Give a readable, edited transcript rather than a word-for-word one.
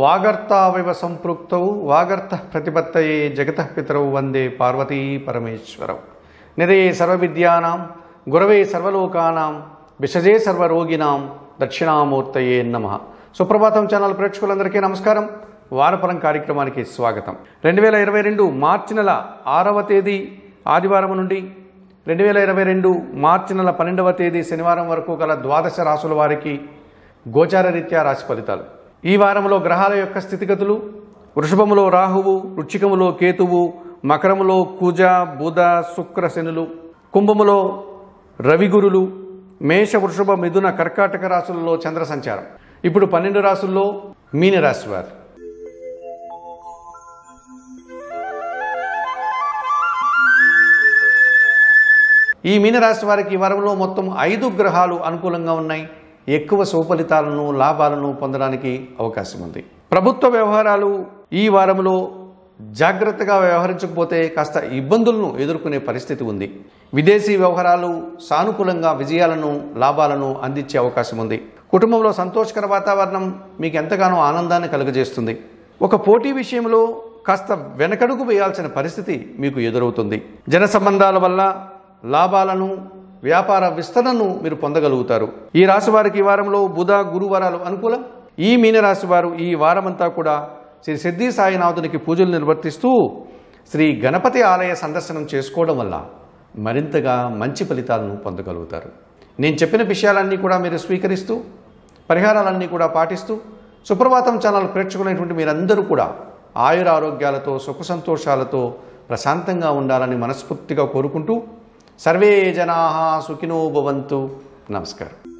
वागर्ताविव संपृक्तौ वागर्तः प्रतिपत्तये जगतः पितरौ वंदे पार्वती परमेश्वरौ। निधये सर्वविद्यानां गुरवे सर्वलोकानां विशजे सर्वरोगिणां दक्षिणामूर्तये नमः। सुप्रभातं चैनल प्रेक्षकुलंदरिकी नमस्कारं। वारपरं कार्यक्रमानिकी स्वागतं। 2022 मार्चि नेल 6व तేదీ आदिवारं नुंडी 2022 मार्चि नेल 12व తేదీ शनिवारं वरकू गल द्वादश राशुल वारिकी గోచార రీత్యా రాశి ఫలితాలు। ఈ వారంలో గ్రహాల యొక్క స్థితిగతులు వృషభములో రాహువు, వృచ్చికములో కేతువు, మకరములో కుజ, బుధ, శుక్ర, శనులు, కుంభములో రవి గురులు, మేష, వృషభ, మిథున, కర్కాటక రాశులలో చంద్ర సంచారం। ఇప్పుడు 12 రాశుల్లో మీన రాశి వారు। ఈ మీన రాశి వారికి ఈ వారంలో మొత్తం 5 గ్రహాలు అనుకూలంగా ఉన్నాయి। ఎక్కువ సౌఫలితాలను లాభాలను పొందడానికి అవకాశం ఉంది। ప్రభుత్వ వ్యవహారాలు ఈ వారంలో జాగృతగా వ్యవహరించకపోతే కాస్త ఇబ్బందులను ఎదుర్కొనే పరిస్థితి ఉంది। విదేశీ వ్యవహారాలు సానుకూలంగా విజయాలను లాభాలను అందించే అవకాశం ఉంది। కుటుంబంలో సంతోషకర వాతావరణం మీకు ఎంతగానో ఆనందాన్ని కలుగజేస్తుంది। ఒక పోటీ విషయంలో కాస్త వెనకడుగు వేయాల్సిన పరిస్థితి మీకు ఎదురవుతుంది। జన సంబంధాల వల్ల లాభాలను వ్యాపార విస్తరణను మీరు పొందగలుగుతారు। ఈ రాశి వారికి ఈ వారంలో బుధ గురువారాలు అనుకూలం। ఈ మీనరాశి వారు ఈ వారమంతా కూడా శ్రీ సిద్ధి సాయినాథునికి పూజలు నిర్వర్తిస్తూ శ్రీ గణపతి ఆలయ సందర్శనం చేసుకోవడం వల్ల మరింతగా మంచి ఫలితాలను పొందగలుగుతారు। నేను చెప్పిన విషయాలన్నీ కూడా మీరు స్వీకరిస్తూ పరిహారాలన్నీ కూడా పాటిస్తూ సుప్రభాతం ఛానల్ ప్రేక్షకులైనటువంటి మీరందరూ కూడా ఆయుర ఆరోగ్యాలతో సుఖ సంతోషాలతో ప్రశాంతంగా ఉండాలని మనస్ఫూర్తిగా కోరుకుంటూ सर्वे जनाः सुखिनो भवन्तु। नमस्कार।